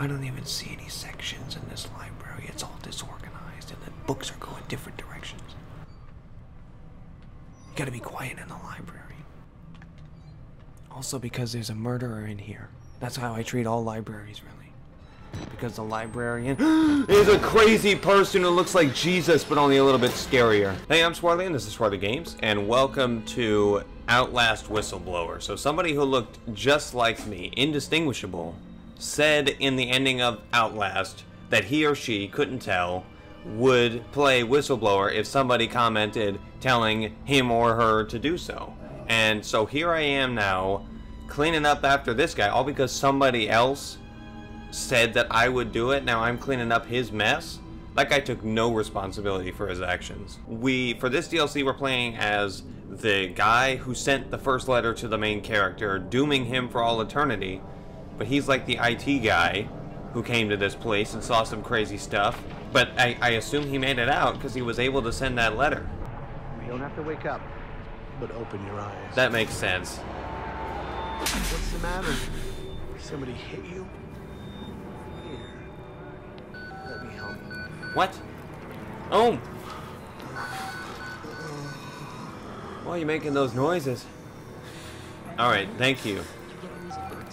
I don't even see any sections in this library. It's all disorganized and the books are going different directions. You gotta be quiet in the library. Also because there's a murderer in here. That's how I treat all libraries, really. Because the librarian is a crazy person who looks like Jesus, but only a little bit scarier. Hey, I'm Swarley, and this is Swarley Games, and welcome to Outlast Whistleblower. So somebody who looked just like me, indistinguishable, said in the ending of Outlast that he or she couldn't tell would play Whistleblower if somebody commented telling him or her to do so. And so here I am now, cleaning up after this guy, all because somebody else said that I would do it. Now I'm cleaning up his mess. That guy took no responsibility for his actions. For this DLC, we're playing as the guy who sent the first letter to the main character, dooming him for all eternity. But he's like the IT guy who came to this place and saw some crazy stuff. But I assume he made it out because he was able to send that letter. You don't have to wake up, but open your eyes. That makes sense. What's the matter? Somebody hit you? Here. Let me help you. What? Oh! Why are you making those noises? Alright, thank you.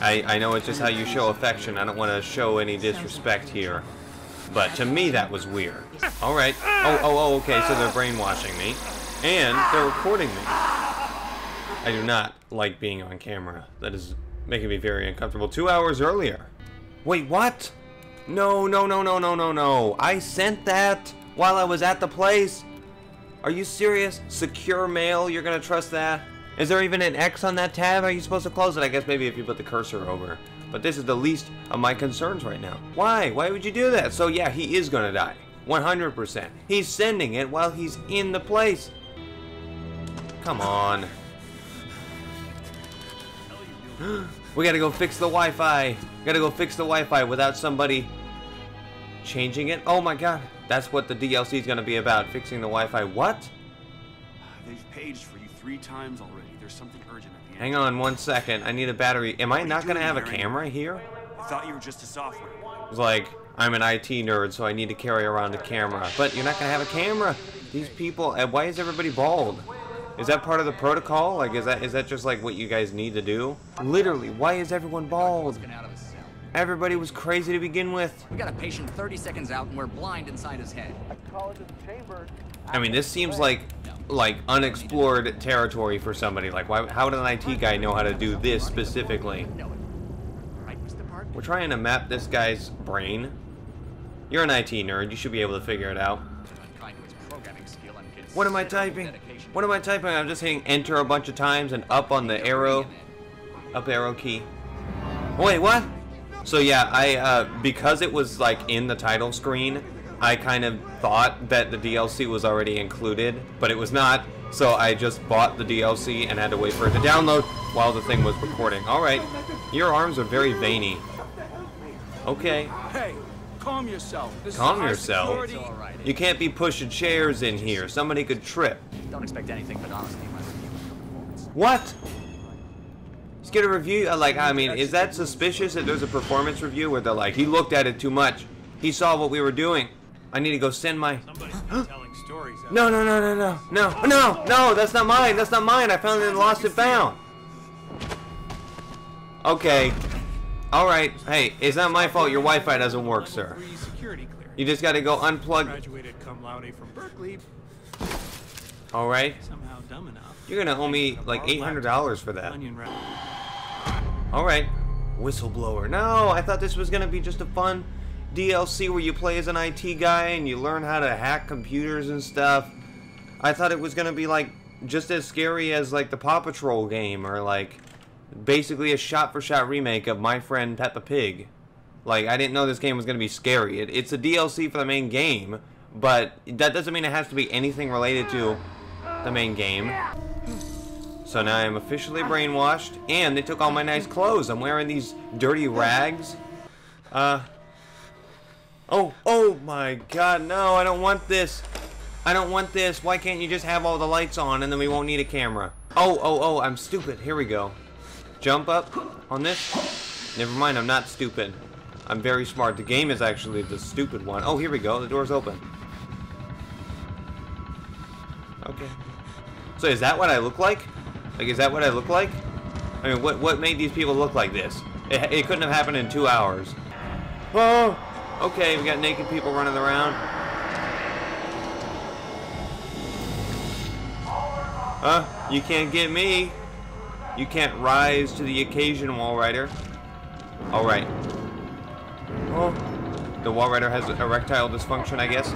I know it's just how you show affection. I don't want to show any disrespect here. But to me, that was weird. Alright. Oh, okay, so they're brainwashing me. And they're recording me. I do not like being on camera. That is making me very uncomfortable. 2 hours earlier. Wait, what? No. I sent that while I was at the place. Are you serious? Secure mail, you're gonna trust that? Is there even an X on that tab? Are you supposed to close it? I guess maybe if you put the cursor over. But this is the least of my concerns right now. Why? Why would you do that? So yeah, he is gonna die. 100%. He's sending it while he's in the place. Come on. We gotta go fix the Wi-Fi. Gotta go fix the Wi-Fi without somebody changing it. Oh my god. That's what the DLC is gonna be about. Fixing the Wi-Fi. What? They've paged for you 3 times already. There's something urgent at the end. Hang on 1 second. I need a battery. Am I not gonna have a camera here? I thought you were just a software. It's like, I'm an IT nerd, so I need to carry around a camera. But you're not gonna have a camera. These people, why is everybody bald? Is that part of the protocol? Like, is that just like what you guys need to do? Literally, why is everyone bald? Everybody was crazy to begin with. We got a patient 30 seconds out and we're blind inside his head. I mean, this seems like unexplored territory for somebody. Like, why? How would an IT guy know how to do this specifically? We're trying to map this guy's brain. You're an IT nerd. You should be able to figure it out. What am I typing? What am I typing? I'm just hitting enter a bunch of times and up on the arrow. Up arrow key. Wait, what? So yeah, because it was like in the title screen, I kind of thought that the DLC was already included, but it was not. So I just bought the DLC and had to wait for it to download while the thing was recording. Alright, your arms are very veiny. Okay. Hey. Calm yourself. You can't be pushing chairs in here. Somebody could trip. Don't expect anything but honesty. What? Let's get a review. Like, I mean, is that suspicious that there's a performance review where they're like, he looked at it too much. He saw what we were doing. I need to go send my... No, that's not mine. That's not mine. I found it and lost it found. Okay. Alright, hey, it's not my fault your Wi-Fi doesn't work, sir. You just gotta go unplug. Alright. You're gonna owe me like $800 for that. Alright. Whistleblower. No, I thought this was gonna be just a fun DLC where you play as an IT guy and you learn how to hack computers and stuff. I thought it was gonna be like just as scary as like the Paw Patrol game or like... basically a shot-for-shot remake of My Friend Peppa Pig. Like, I didn't know this game was going to be scary. It's a DLC for the main game, but that doesn't mean it has to be anything related to the main game. So now I'm officially brainwashed, and they took all my nice clothes. I'm wearing these dirty rags. Oh my god, no, I don't want this. I don't want this. Why can't you just have all the lights on, and then we won't need a camera? Oh, I'm stupid. Here we go. Jump up on this? Never mind, I'm not stupid. I'm very smart. The game is actually the stupid one. Oh, here we go. The door's open. Okay. So is that what I look like? Like, is that what I look like? I mean, what made these people look like this? It couldn't have happened in 2 hours. Oh! Okay, we got naked people running around. You can't get me. You can't rise to the occasion, Walrider. Alright. Oh. The Walrider has erectile dysfunction, I guess.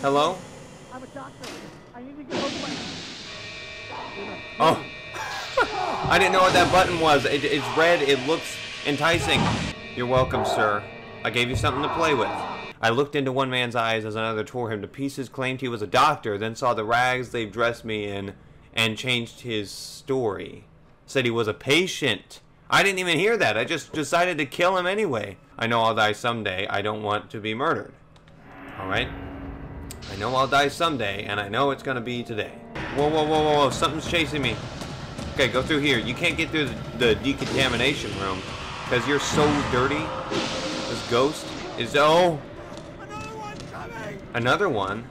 Hello? I'm a doctor. I need to get over my... Oh. I didn't know what that button was. It's red. It looks enticing. You're welcome, sir. I gave you something to play with. I looked into one man's eyes as another tore him to pieces, claimed he was a doctor, then saw the rags they've dressed me in, and changed his story. Said he was a patient. I didn't even hear that. I just decided to kill him anyway. I know I'll die someday. I don't want to be murdered. Alright? I know I'll die someday, and I know it's gonna be today. Whoa, whoa, whoa, whoa, whoa. Something's chasing me. Okay, go through here. You can't get through the decontamination room because you're so dirty. This ghost is... Oh! Another one coming! Another one?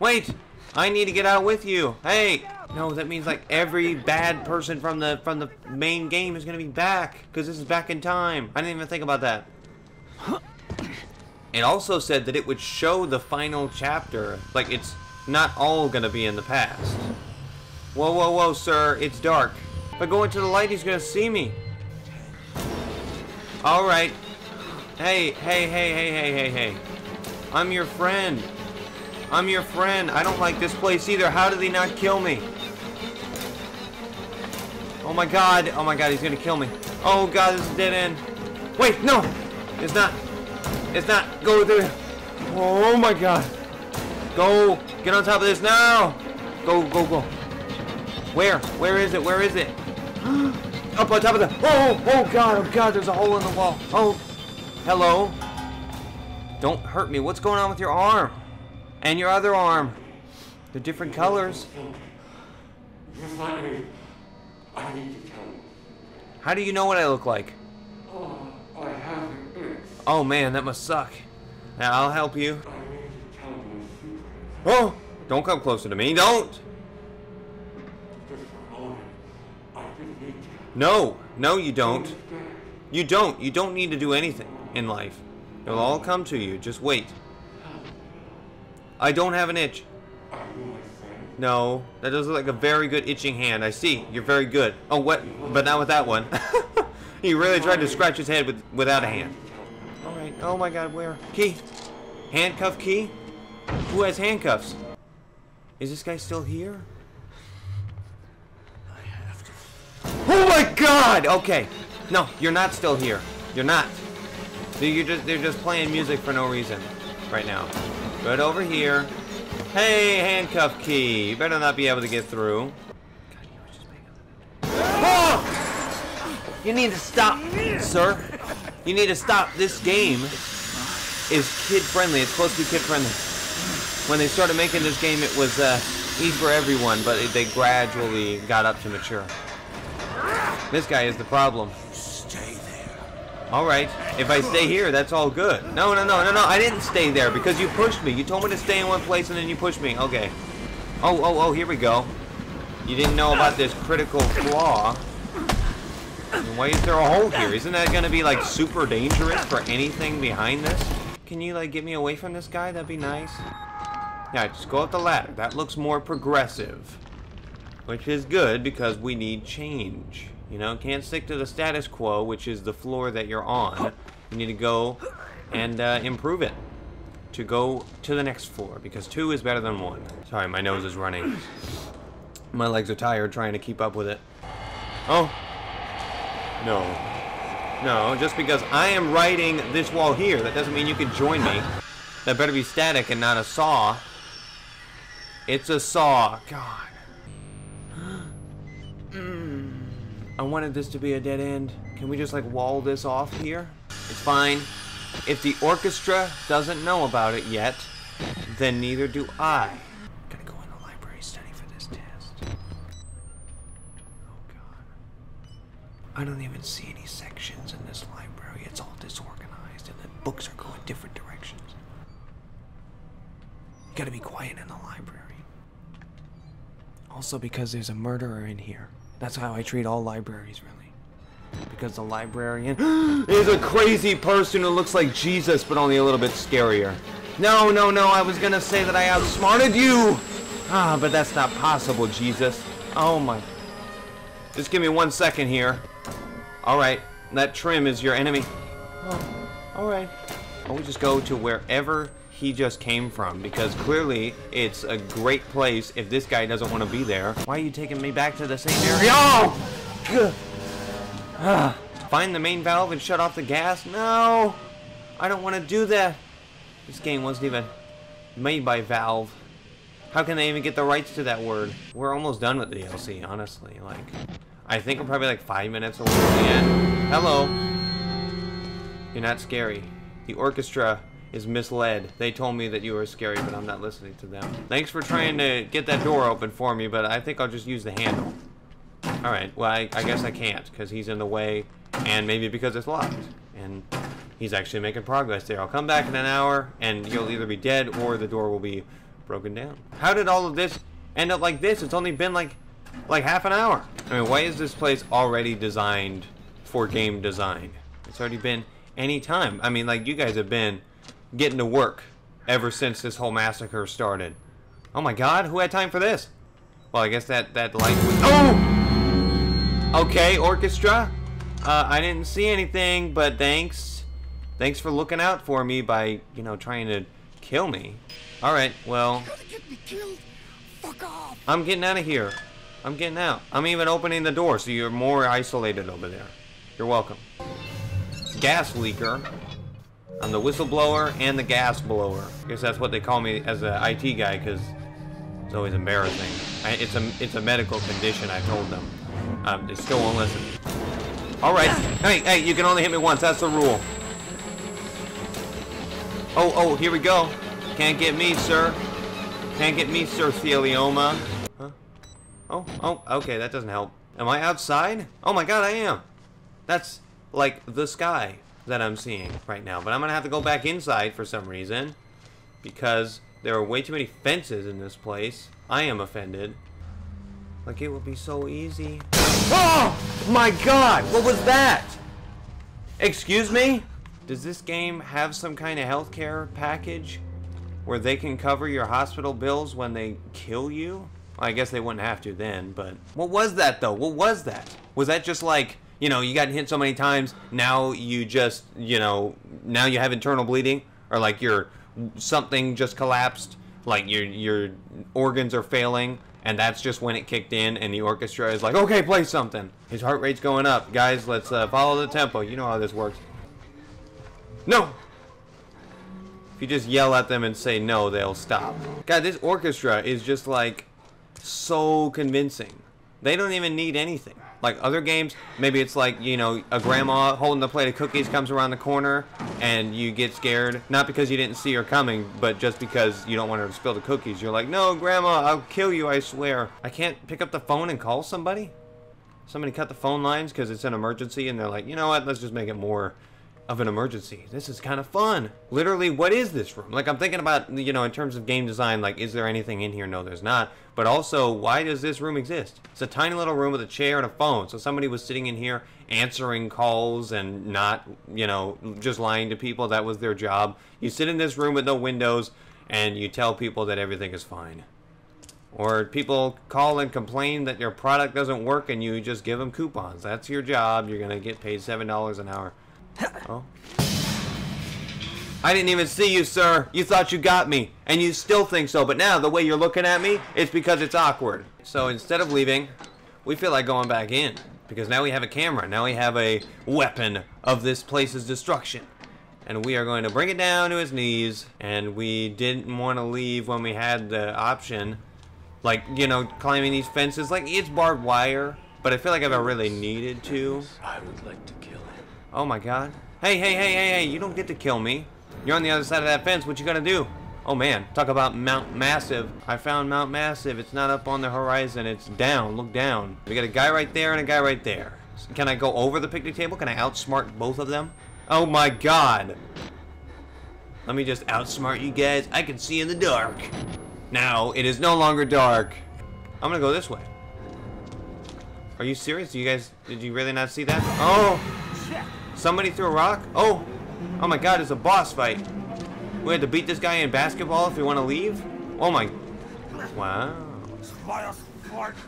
Wait! I need to get out with you! Hey! No, that means like every bad person from the main game is gonna be back because this is back in time. I didn't even think about that. It also said that it would show the final chapter. Like, it's not all gonna be in the past. Whoa, whoa, whoa, sir. It's dark. If I go into the light, he's gonna see me. Alright. Hey, hey, hey, hey, hey, hey, hey. I'm your friend. I'm your friend. I don't like this place either. How did he not kill me? Oh my god. Oh my god, he's gonna kill me. Oh god, this is a dead end. Wait, no! It's not. It's not. Go there. Oh my god. Go. Get on top of this now. Go, go, go. Where? Where is it? Where is it? Up on top of the... Oh, oh god, there's a hole in the wall. Oh. Hello. Don't hurt me. What's going on with your arm? And your other arm. They're different colors. I need to tell you. How do you know what I look like? Oh, I have an itch. Oh man, that must suck. Now I'll help you. I need to tell you a secret. Oh! Don't come closer to me. Don't! No, no, you don't. You don't. You don't need to do anything in life. It'll all come to you. Just wait. I don't have an itch. No, that does look like a very good itching hand. I see. You're very good. Oh, what? But not with that one. He really tried to scratch his head without a hand. All right. Oh my God. Where? Key. Handcuff key. Who has handcuffs? Is this guy still here? Oh my god! Okay. No, you're not still here. You're not. They're just playing music for no reason right now. Right over here. Hey, handcuff key. You better not be able to get through. God, you were just making up. Oh! You need to stop, sir. You need to stop. This game is kid-friendly. It's supposed to be kid-friendly. When they started making this game, it was easy for everyone, but they gradually got up to mature. This guy is the problem. Stay there. Alright. If I stay here, that's all good. No, no, no, no, no. I didn't stay there because you pushed me. You told me to stay in one place and then you pushed me. Okay. Oh, oh, oh, here we go. You didn't know about this critical flaw. And why is there a hole here? Isn't that going to be, like, super dangerous for anything behind this? Can you, like, get me away from this guy? That'd be nice. Now, just go up the ladder. That looks more progressive. Which is good because we need change. You know, can't stick to the status quo, which is the floor that you're on. You need to go and improve it to go to the next floor, because 2 is better than 1. Sorry, my nose is running. My legs are tired trying to keep up with it. Oh. No. No, just because I am writing this wall here, that doesn't mean you can join me. That better be static and not a saw. It's a saw. God. I wanted this to be a dead end. Can we just, like, wall this off here? It's fine. If the orchestra doesn't know about it yet, then neither do I. I'm gonna go in the library, study for this test. Oh, God. I don't even see any sections in this library. It's all disorganized. books are going different directions. You gotta be quiet in the library. Also because there's a murderer in here. That's how I treat all libraries, really. Because the librarian is a crazy person who looks like Jesus, but only a little bit scarier. No, no, no, I was gonna say that I outsmarted you! Ah, but that's not possible, Jesus. Oh my... Just give me 1 second here. Alright, that Trim is your enemy. Oh, alright. Well, we just go to wherever he just came from, because clearly it's a great place if this guy doesn't want to be there. Why are you taking me back to the same area? Oh! Find the main valve and shut off the gas? No! I don't want to do that. This game wasn't even made by Valve. How can they even get the rights to that word? We're almost done with the DLC, honestly. Like, I think we're probably like 5 minutes away from the end. Hello. You're not scary. The orchestra is misled. They told me that you were scary, but I'm not listening to them. Thanks for trying to get that door open for me, but I think I'll just use the handle. Alright, well, I guess I can't, because he's in the way, and maybe because it's locked. And he's actually making progress there. I'll come back in an hour, and you'll either be dead or the door will be broken down. How did all of this end up like this? It's only been like half an hour. I mean, why is this place already designed for game design? It's already been any time. I mean, like, you guys have been getting to work ever since this whole massacre started. Oh my god, who had time for this? Well, I guess that light was... Oh! Okay, orchestra. I didn't see anything, but thanks. Thanks for looking out for me by, you know, trying to kill me. Alright, well... You're gonna get me killed. Fuck off. I'm getting out of here. I'm getting out. I'm even opening the door, so you're more isolated over there. You're welcome. Gas leaker. I'm the whistleblower and the gas blower. I guess that's what they call me as an IT guy, because it's always embarrassing. It's a medical condition, I told them. They still won't listen. Alright. Hey, you can only hit me once. That's the rule. Oh, here we go. Can't get me, sir. Can't get me, sir, Thelioma. Huh? Oh, okay, that doesn't help. Am I outside? Oh my god, I am. That's, like, the sky that I'm seeing right now. But I'm gonna have to go back inside for some reason. Because there are way too many fences in this place. I am offended. Like, it would be so easy. Oh! My god! What was that? Excuse me? Does this game have some kind of healthcare package? Where they can cover your hospital bills when they kill you? I guess they wouldn't have to then, but... What was that, though? What was that? Was that just like, you know, you got hit so many times, now you just, you know, now you have internal bleeding? Or like your something just collapsed, like your organs are failing, and that's just when it kicked in, and the orchestra is like, okay, play something. His heart rate's going up. Guys, let's follow the tempo. You know how this works. No! If you just yell at them and say no, they'll stop. God, this orchestra is just like so convincing. They don't even need anything. Like other games, maybe it's like, you know, a grandma holding the plate of cookies comes around the corner and you get scared. Not because you didn't see her coming, but just because you don't want her to spill the cookies. You're like, no, grandma, I'll kill you, I swear. I can't pick up the phone and call somebody? Somebody cut the phone lines because it's an emergency and they're like, you know what, let's just make it more of an emergency. This is kind of fun. Literally, what is this room? Like, I'm thinking about, you know, in terms of game design, like, is there anything in here? No, there's not. But also, why does this room exist? It's a tiny little room with a chair and a phone. So somebody was sitting in here answering calls and not, you know, just lying to people. That was their job. You sit in this room with no windows and you tell people that everything is fine. Or people call and complain that your product doesn't work and you just give them coupons. That's your job. You're gonna get paid $7 an hour. Oh. I didn't even see you, sir. You thought you got me, and you still think so, but now the way you're looking at me, it's because it's awkward. So instead of leaving, we feel like going back in, because now we have a camera. Now we have a weapon of this place's destruction, and we are going to bring it down to his knees, and we didn't want to leave when we had the option, like, you know, climbing these fences. Like, it's barbed wire, but I feel like if I really needed to... I would like to kill him. Oh my god. Hey, you don't get to kill me. You're on the other side of that fence, what you gonna do? Oh man, talk about Mount Massive. I found Mount Massive, it's not up on the horizon, it's down, look down. We got a guy right there and a guy right there. Can I go over the picnic table? Can I outsmart both of them? Oh my god. Let me just outsmart you guys. I can see in the dark. Now it is no longer dark. I'm gonna go this way. Are you serious? You guys, did you really not see that? Oh! Somebody threw a rock? Oh! Oh my god, it's a boss fight. We had to beat this guy in basketball if we want to leave? Oh my... Wow.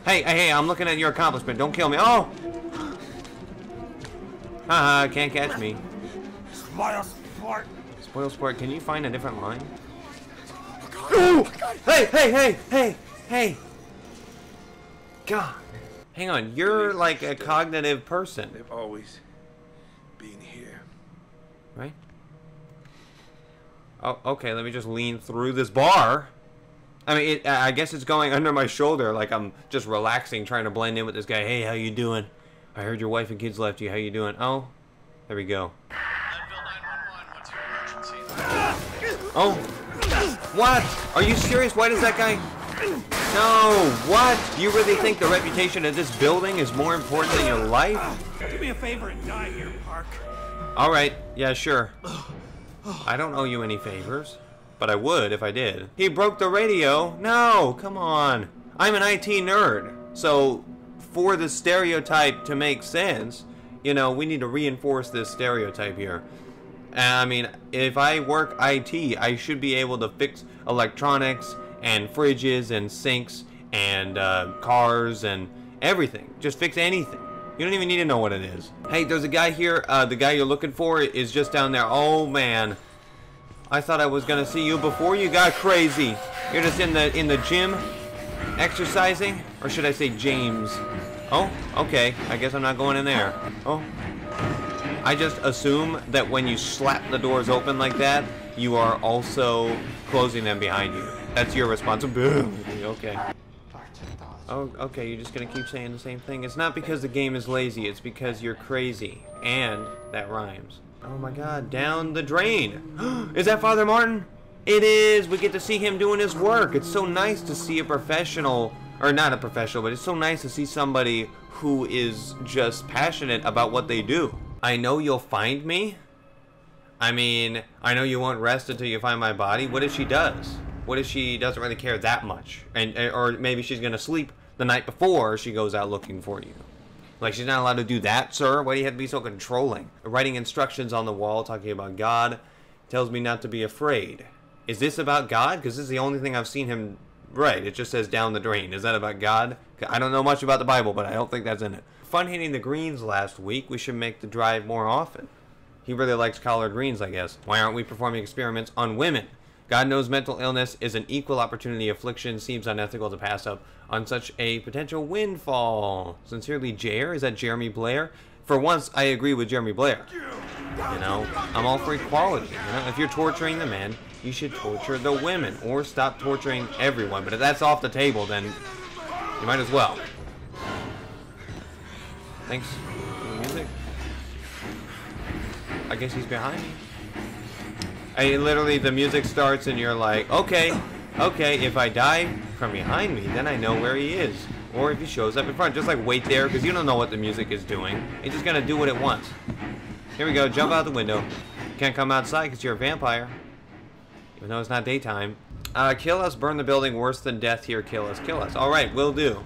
Hey, hey, hey, I'm looking at your accomplishment. Don't kill me. Oh! Haha, can't catch me. Spoil sport. Spoil sport. Can you find a different line? Ooh! Hey, hey, hey, hey, hey! God. Hang on, you're like a cognitive person. They've always been here. Right? Oh, okay, let me just lean through this bar. I mean, I guess it's going under my shoulder, like I'm just relaxing, trying to blend in with this guy. Hey, how you doing? I heard your wife and kids left you. How you doing? Oh, there we go. Oh, what? Are you serious? Why does that guy... No, what? You really think the reputation of this building is more important than your life? Do me a favor and die here, Park. All right, yeah, sure. I don't owe you any favors, but I would if I did. He broke the radio. No, come on. I'm an IT nerd, so for the stereotype to make sense, you know, we need to reinforce this stereotype here. I mean, if I work IT, I should be able to fix electronics and fridges and sinks and cars and everything. Just fix anything. You don't even need to know what it is. Hey, there's a guy here. The guy you're looking for is just down there. Oh man, I thought I was gonna see you before you got crazy. You're just in the gym exercising, or should I say James? Oh, okay, I guess I'm not going in there. Oh, I just assume that when you slap the doors open like that, you are also closing them behind you. That's your responsibility. Okay. Oh, okay, you're just gonna keep saying the same thing. It's not because the game is lazy, it's because you're crazy. And that rhymes. Oh my god, down the drain. Is that Father Martin? It is. We get to see him doing his work. It's so nice to see a professional, or not a professional, but it's so nice to see somebody who is just passionate about what they do. I know you'll find me. I mean, I know you won't rest until you find my body. What if she does? What if she doesn't really care that much? And or maybe she's gonna sleep the night before she goes out looking for you. Like, she's not allowed to do that, sir? Why do you have to be so controlling? Writing instructions on the wall talking about God tells me not to be afraid. Is this about God? Because this is the only thing I've seen him write. It just says down the drain. Is that about God? I don't know much about the Bible, but I don't think that's in it. Fun hitting the greens last week. We should make the drive more often. He really likes collard greens, I guess. Why aren't we performing experiments on women? God knows mental illness is an equal opportunity affliction. Seems unethical to pass up on such a potential windfall. Sincerely, Jer. Is that Jeremy Blair? For once, I agree with Jeremy Blair. You know, I'm all for equality. You know, if you're torturing the men, you should torture the women. Or stop torturing everyone. But if that's off the table, then you might as well. Thanks for the music. I guess he's behind me. I literally, the music starts and you're like, okay, okay, if I die from behind me, then I know where he is. Or if he shows up in front, just like wait there, because you don't know what the music is doing. It's just gonna do what it wants. Here we go, jump out the window. Can't come outside because you're a vampire. Even though it's not daytime. Kill us, burn the building, worse than death here, kill us, kill us. Alright, will do.